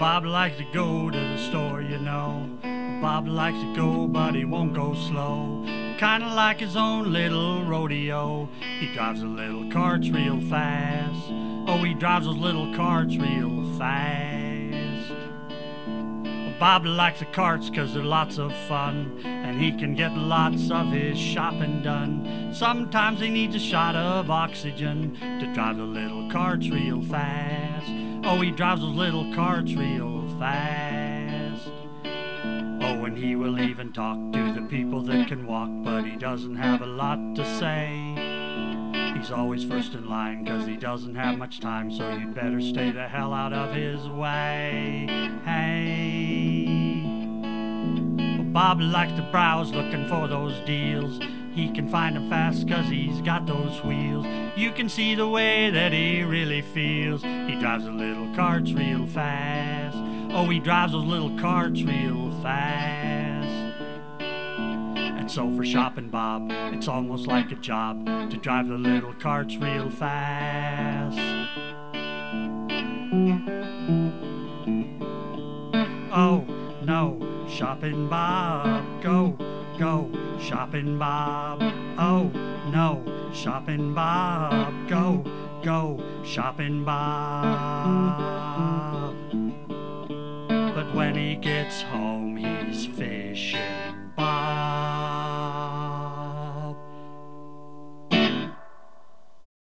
Bob likes to go to the store, you know. Bob likes to go, but he won't go slow. Kinda like his own little rodeo. He drives the little carts real fast. Oh, he drives those little carts real fast. Bob likes the carts 'cause they're lots of fun, and he can get lots of his shopping done. Sometimes he needs a shot of oxygen to drive the little carts real fast. Oh, he drives those little carts real fast. Oh, and he will even talk to the people that can walk, but he doesn't have a lot to say. He's always first in line 'cause he doesn't have much time, so you'd better stay the hell out of his way. Hey, Bob likes to browse looking for those deals. He can find them fast 'cause he's got those wheels. You can see the way that he really feels. He drives the little carts real fast. Oh, he drives those little carts real fast. And so for Shoppin' Bob, it's almost like a job to drive the little carts real fast. Oh no, Shoppin' Bob, go, go, Shoppin' Bob, oh no, Shoppin' Bob, go, go, Shoppin' Bob. But when he gets home, he's fishing.